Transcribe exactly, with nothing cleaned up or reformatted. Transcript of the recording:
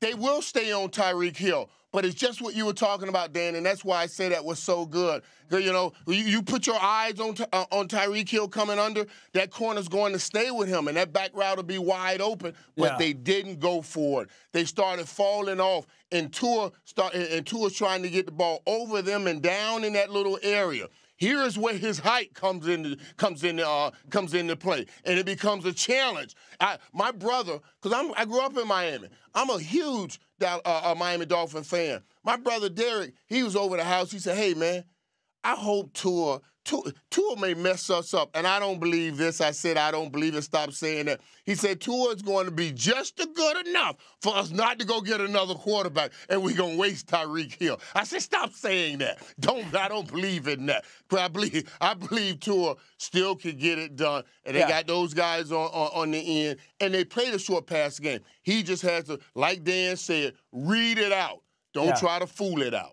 they will stay on Tyreek Hill. But it's just what you were talking about, Dan, and that's why I say that was so good. You know, you, you put your eyes on uh, on Tyreek Hill coming under, that corner's going to stay with him, and that back route will be wide open. But yeah. they didn't go for it. They started falling off, and Tua start, and Tua's trying to get the ball over them and down in that little area. Here is where his height comes into comes into uh, comes into play, and it becomes a challenge. I, my brother, because I'm I grew up in Miami, I'm a huge uh, a Miami Dolphin fan. My brother Derek, he was over the house. He said, "Hey man, I hope Tua Tua, Tua may mess us up." And I don't believe this. I said I don't believe it. Stop saying that. He said Tua is going to be just good enough for us not to go get another quarterback, and we're gonna waste Tyreek Hill. I said stop saying that. Don't I don't believe in that. But I believe I believe Tua still could get it done. And they yeah. got those guys on, on on the end, and they played a short pass game. He just has to, like Dan said, read it out. Don't yeah. try to fool it out.